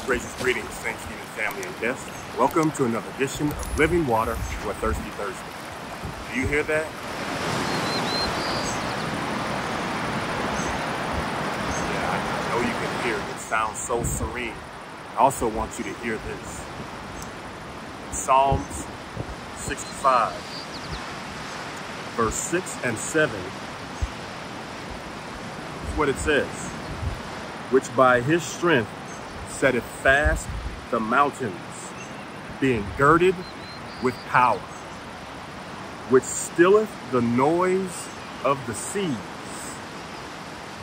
All gracious greetings, St. Stephen family and guests. Welcome to another edition of Living Water for a Thirsty Thursday. Do you hear that? Yeah, I know you can hear it. It sounds so serene. I also want you to hear this. In Psalms 65, verse 6 and 7, that's what it says. Which by his strength setteth fast the mountains, being girded with power, which stilleth the noise of the seas,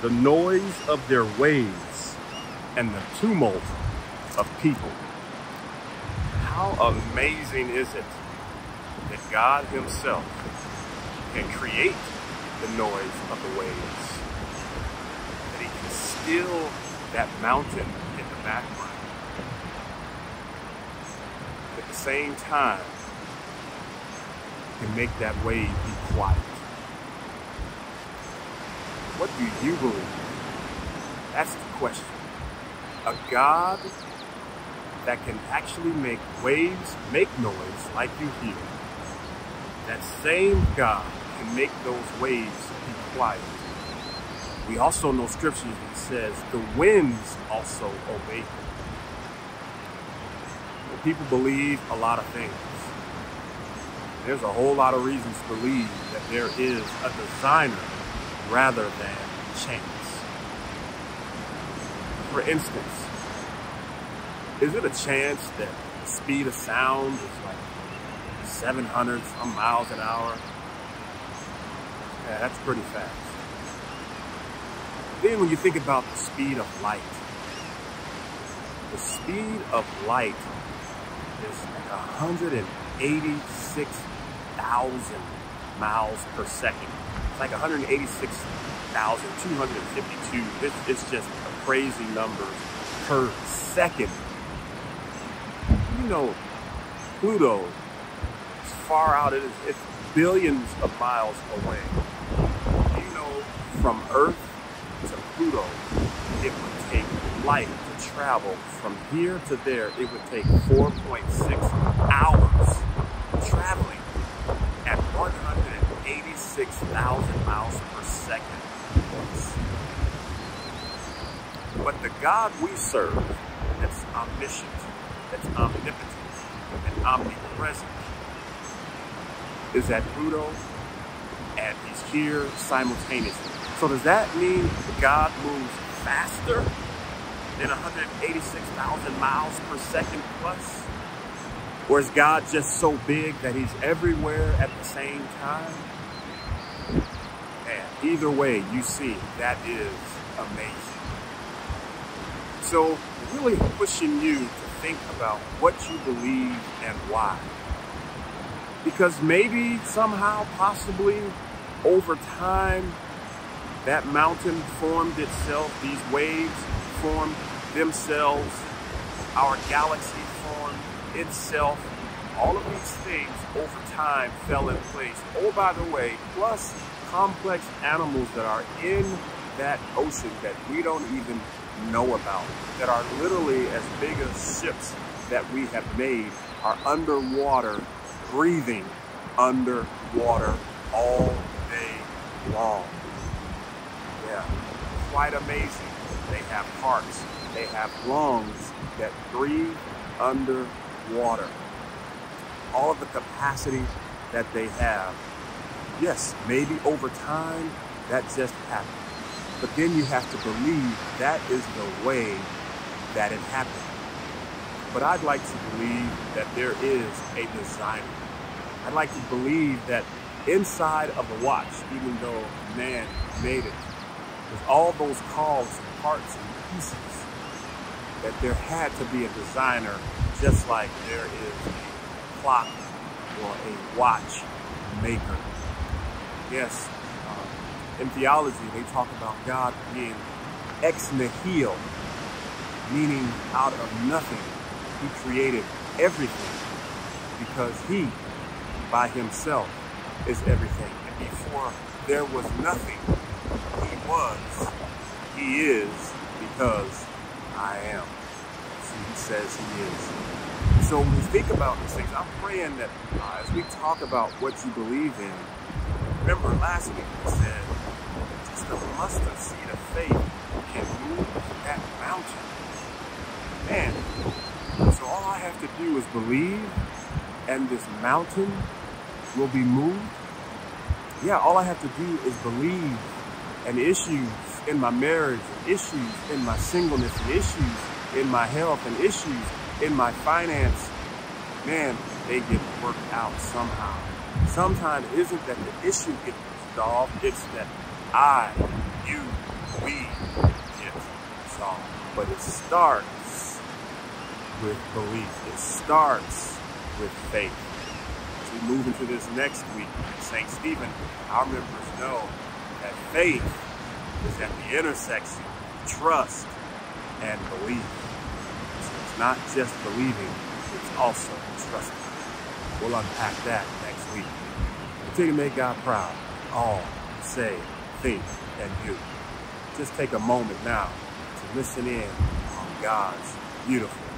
the noise of their waves, and the tumult of people. How amazing is it that God himself can create the noise of the waves, that he can still that mountain in the background. At the same time, can make that wave be quiet. What do you believe? That's the question. A God that can actually make waves make noise like you hear. That same God can make those waves be quiet. We also know scripture that says the winds also obey him. Well, people believe a lot of things. There's a whole lot of reasons to believe that there is a designer rather than chance. For instance, is it a chance that the speed of sound is like 700 some miles an hour? Yeah, that's pretty fast. Then when you think about the speed of light, the speed of light is like 186,000 miles per second. It's like 186,252. It's just a crazy number per second. You know, Pluto is far out. It's billions of miles away. You know, from Earth to Pluto, it would take light to travel from here to there. It would take 4.6 hours traveling at 186,000 miles per second. But the God we serve, that's omniscient, that's omnipotent, and omnipresent, is at Pluto, and he's here simultaneously. So does that mean God moves faster than 186,000 miles per second plus? Or is God just so big that he's everywhere at the same time? Man, either way you see, that is amazing. So really pushing you to think about what you believe and why. Because maybe somehow, possibly, over time, that mountain formed itself, these waves formed themselves, our galaxy formed itself. All of these things over time fell in place. Oh, by the way, plus complex animals that are in that ocean that we don't even know about, that are literally as big as ships that we have made, are underwater, breathing underwater all day long. Yeah, quite amazing. They have hearts, they have lungs that breathe underwater. All of the capacity that they have. Yes, maybe over time that just happened. But then you have to believe that is the way that it happened. But I'd like to believe that there is a designer. I'd like to believe that inside of a watch, even though man made it, with all those calls and parts and pieces, that there had to be a designer, just like there is a clock or a watch maker. Yes, in theology, they talk about God being ex nihilo, meaning out of nothing, he created everything, because he, by himself, is everything. And before there was nothing, he was, he is, because I am. as he says he is. So when we think about these things, I'm praying that as we talk about what you believe in, remember last week we said just the mustard seed of faith can move that mountain. Man, so all I have to do is believe and this mountain will be moved. Yeah, all I have to do is believe, and issues in my marriage, and issues in my singleness, and issues in my health, and issues in my finance, man, they get worked out somehow. Sometimes it isn't that the issue gets resolved, it's that I, you, we get resolved. But it starts with belief. It starts with faith. As we move into this next week, St. Stephen, our members know that faith is at the intersection of trust and belief. So it's not just believing, it's also trusting. We'll unpack that next week. Continue to make God proud. All say, think, and do. Just take a moment now to listen in on God's beautiful